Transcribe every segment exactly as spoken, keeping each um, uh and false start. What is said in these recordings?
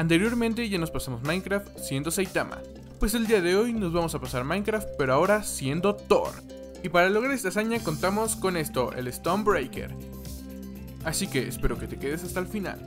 Anteriormente ya nos pasamos Minecraft siendo Saitama, pues el día de hoy nos vamos a pasar Minecraft pero ahora siendo Thor. Y para lograr esta hazaña contamos con esto, el Stonebreaker. Así que espero que te quedes hasta el final.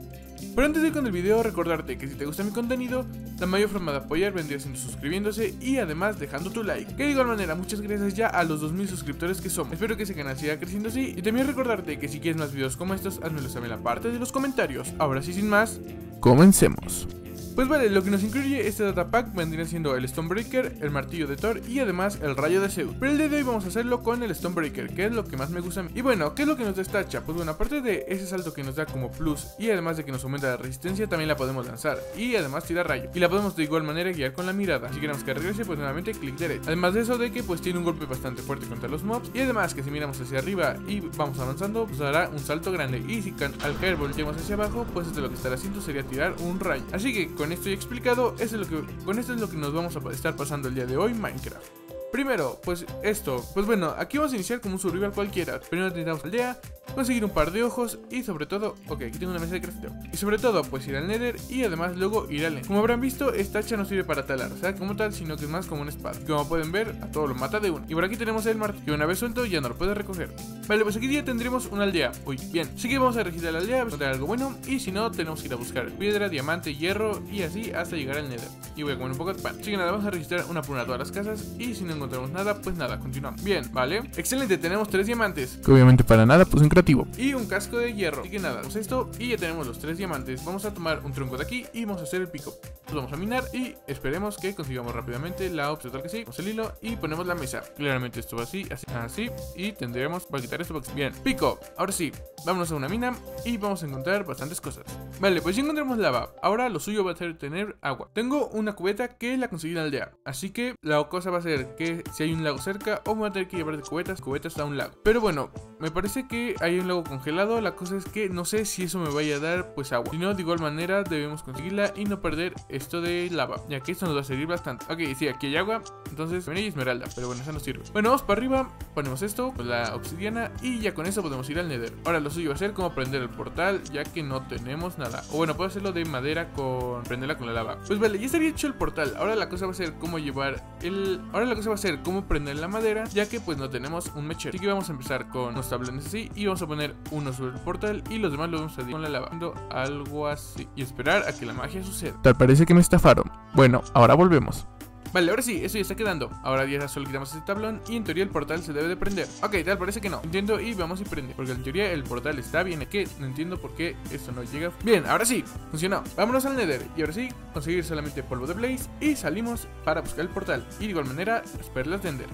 Pero antes de ir con el video, recordarte que si te gusta mi contenido, la mayor forma de apoyar vendría siendo suscribiéndose y además dejando tu like. Que de igual manera, muchas gracias ya a los dos mil suscriptores que somos. Espero que ese canal siga creciendo así. Y también recordarte que si quieres más videos como estos, házmelo saber en la parte de los comentarios. Ahora sí, sin más, comencemos. Pues vale, lo que nos incluye este datapack vendría siendo el Stonebreaker, el martillo de Thor y además el rayo de Zeus. Pero el día de hoy vamos a hacerlo con el Stonebreaker, que es lo que más me gusta a mí. Y bueno, ¿qué es lo que nos destacha? Pues bueno, aparte de ese salto que nos da como plus y además de que nos aumenta la resistencia, también la podemos lanzar y además tira rayo. Y la podemos de igual manera guiar con la mirada. Si queremos que regrese, pues nuevamente clic derecho. Además de eso de que pues tiene un golpe bastante fuerte contra los mobs. Y además que si miramos hacia arriba y vamos avanzando, pues hará un salto grande. Y si al caer volteamos hacia abajo, pues esto lo que estará haciendo sería tirar un rayo. Así que con Con esto ya explicado, eso es lo que, con esto es lo que nos vamos a estar pasando el día de hoy Minecraft. Primero, pues esto, pues bueno, aquí vamos a iniciar como un survival cualquiera. Primero necesitamos aldea, conseguir un par de ojos y sobre todo, ok, aquí tengo una mesa de crafteo. Y sobre todo, pues ir al Nether y además luego ir al Enderman. Como habrán visto, esta hacha no sirve para talar, o sea, como tal, sino que es más como una espada. Como pueden ver, a todo lo mata de uno. Y por aquí tenemos el martillo, que una vez suelto ya no lo puedes recoger. Vale, pues aquí ya tendremos una aldea, muy bien. Así que vamos a registrar la aldea, encontrar algo bueno y si no, tenemos que ir a buscar piedra, diamante, hierro y así hasta llegar al Nether. Y voy a comer un poco de pan. Así que nada, vamos a registrar una por una todas las casas y si no encontramos nada, pues nada, continuamos. Bien, vale, excelente, tenemos tres diamantes, que obviamente para nada, pues un creativo, y un casco de hierro, así que nada, pues esto, y ya tenemos los tres diamantes. Vamos a tomar un tronco de aquí y vamos a hacer el pico. Pues vamos a minar y esperemos que consigamos rápidamente la opción tal que sí. Vamos el hilo y ponemos la mesa, claramente esto va así, así, así, y tendremos para quitar esto, porque... bien, pico, ahora sí, vámonos a una mina y vamos a encontrar bastantes cosas. Vale, pues ya encontramos lava, ahora lo suyo va a ser tener agua. Tengo una cubeta que la conseguí en la aldea, así que la cosa va a ser que si hay un lago cerca o voy a tener que llevar de cubetas, cubetas a un lago. Pero bueno, me parece que hay un lago congelado. La cosa es que no sé si eso me vaya a dar pues agua. Si no, de igual manera debemos conseguirla y no perder esto de lava, ya que esto nos va a servir bastante. Ok, sí, aquí hay agua, entonces venía y esmeralda, pero bueno, eso nos sirve. Bueno, vamos para arriba, ponemos esto, pues la obsidiana y ya con eso podemos ir al Nether. Ahora lo suyo va a ser como prender el portal, ya que no tenemos nada. O bueno, puedo hacerlo de madera con... prenderla con la lava. Pues vale, ya estaría hecho el portal. Ahora la cosa va a ser cómo llevar el... ahora la cosa va a ser cómo prender la madera, ya que pues no tenemos un mechero. Así que vamos a empezar con los tablones así y vamos a poner uno sobre el portal y los demás los vamos a dividir con la lava, haciendo algo así y esperar a que la magia suceda. Tal parece que me estafaron. Bueno, ahora volvemos. Vale, ahora sí, eso ya está quedando. Ahora ya solo quitamos este tablón y en teoría el portal se debe de prender. Ok, tal parece que no. Entiendo y vamos y prende, porque en teoría el portal está bien. Es que no entiendo por qué esto no llega. Bien, ahora sí, funcionó. Vámonos al Nether y ahora sí, conseguir solamente polvo de Blaze y salimos para buscar el portal. Y de igual manera, esperarlas de Ender.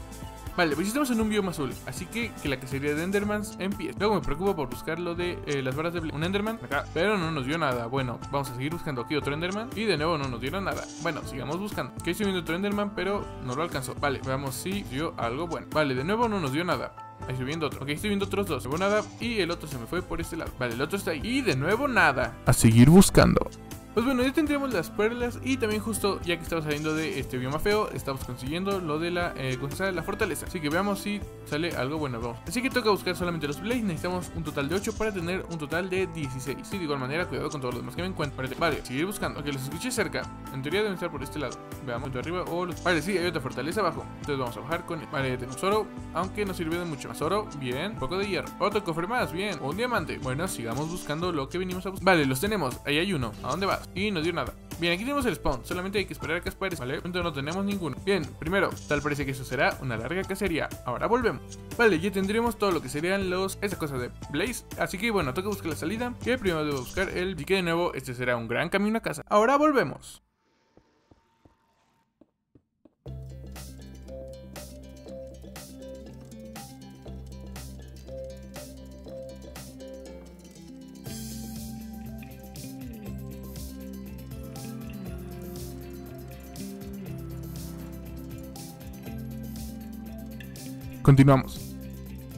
Vale, pues estamos en un bioma azul, así que que la cacería de Endermans empiece. Luego me preocupo por buscar lo de eh, las varas de Blaze. Un Enderman acá, pero no nos dio nada. Bueno, vamos a seguir buscando aquí otro Enderman y de nuevo no nos dieron nada. Bueno, sigamos buscando. Que estoy viendo otro Enderman, pero no lo alcanzó. Vale, veamos si dio algo bueno. Vale, de nuevo no nos dio nada. Ahí estoy viendo otro. Ok, estoy viendo otros dos. No hubo nada y el otro se me fue por este lado. Vale, el otro está ahí y de nuevo nada. A seguir buscando. Pues bueno, ya tendríamos las perlas y también justo ya que estamos saliendo de este bioma feo, estamos consiguiendo lo de la eh, conquista la fortaleza. Así que veamos si sale algo bueno, vamos. Así que toca buscar solamente los blaze, necesitamos un total de ocho para tener un total de dieciséis. Sí, de igual manera, cuidado con todos los demás que me encuentro. Vale, seguir buscando, aunque los escuché cerca. En teoría deben estar por este lado. Veamos, de arriba o... los... vale, sí, hay otra fortaleza abajo. Entonces vamos a bajar con... vale, tenemos oro, aunque no sirve de mucho. Más oro, bien, un poco de hierro. Otro cofre más, bien, un diamante. Bueno, sigamos buscando lo que venimos a buscar. Vale, los tenemos, ahí hay uno. ¿A dónde vas? Y no dio nada. Bien, aquí tenemos el spawn. Solamente hay que esperar a que espere. Vale, entonces no tenemos ninguno. Bien, primero, tal parece que eso será una larga cacería. Ahora volvemos. Vale, ya tendremos todo lo que serían los... esa cosa de Blaze. Así que bueno, toca buscar la salida, que primero debo buscar el... y que de nuevo este será un gran camino a casa. Ahora volvemos. Continuamos.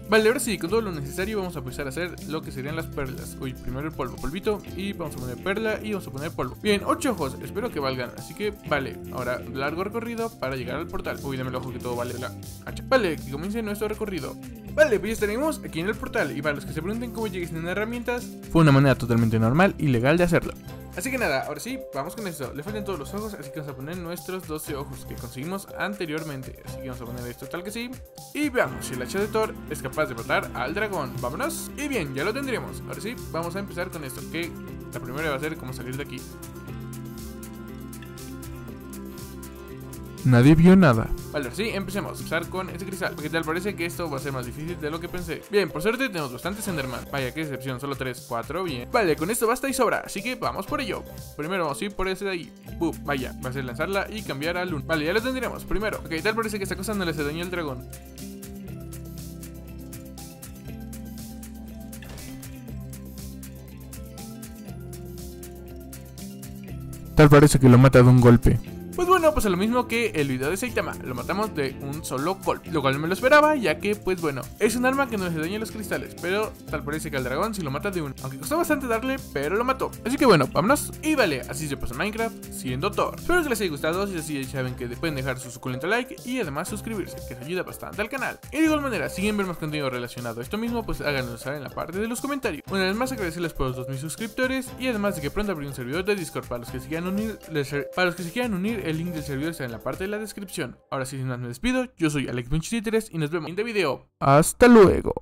Vale, ahora sí, con todo lo necesario vamos a empezar a hacer lo que serían las perlas. Uy, primero el polvo, polvito, y vamos a poner perla y vamos a poner polvo. Bien, ocho ojos, espero que valgan, así que vale. Ahora, largo recorrido para llegar al portal. Uy, dame el ojo que todo vale la hacha. Vale, que comience nuestro recorrido. Vale, pues ya estaremos aquí en el portal. Y para los que se pregunten cómo llegué sin herramientas, fue una manera totalmente normal y legal de hacerlo. Así que nada, ahora sí, vamos con esto. Le faltan todos los ojos, así que vamos a poner nuestros doce ojos que conseguimos anteriormente. Así que vamos a poner esto tal que sí. Y veamos si el hacha de Thor es capaz de matar al dragón. Vámonos. Y bien, ya lo tendremos. Ahora sí, vamos a empezar con esto, que la primera va a ser cómo salir de aquí. Nadie vio nada. Vale, sí, empecemos a usar con este cristal, porque tal parece que esto va a ser más difícil de lo que pensé. Bien, por suerte tenemos bastantes Enderman. Vaya, qué excepción, solo tres, cuatro, bien. Vale, con esto basta y sobra, así que vamos por ello. Primero vamos a ir por ese de ahí. Bup, vaya, va a ser lanzarla y cambiar al uno. Vale, ya lo tendremos, primero. Ok, tal parece que esta cosa no le hace daño al dragón. Tal parece que lo mata de un golpe. Pues bueno, pues lo mismo que el video de Saitama, lo matamos de un solo golpe, lo cual no me lo esperaba, ya que, pues bueno, es un arma que no hace daño a los cristales, pero tal parece que al dragón sí lo mata de uno, aunque costó bastante darle, pero lo mató. Así que bueno, vámonos, y vale, así se pasa Minecraft siendo Thor. Espero que les haya gustado, si es así ya saben que pueden dejar su suculento like y además suscribirse, que se ayuda bastante al canal. Y de igual manera, si quieren ver más contenido relacionado a esto mismo, pues háganlo saber en la parte de los comentarios. Una vez más agradecerles por los dos mil suscriptores, y además de que pronto abriré un servidor de Discord para los que se quieran unir, les, para los que se quieran unir, el link del servidor está en la parte de la descripción. Ahora sí, sin más me despido. Yo soy Alex Minchit tres y nos vemos en el siguiente video. Hasta luego.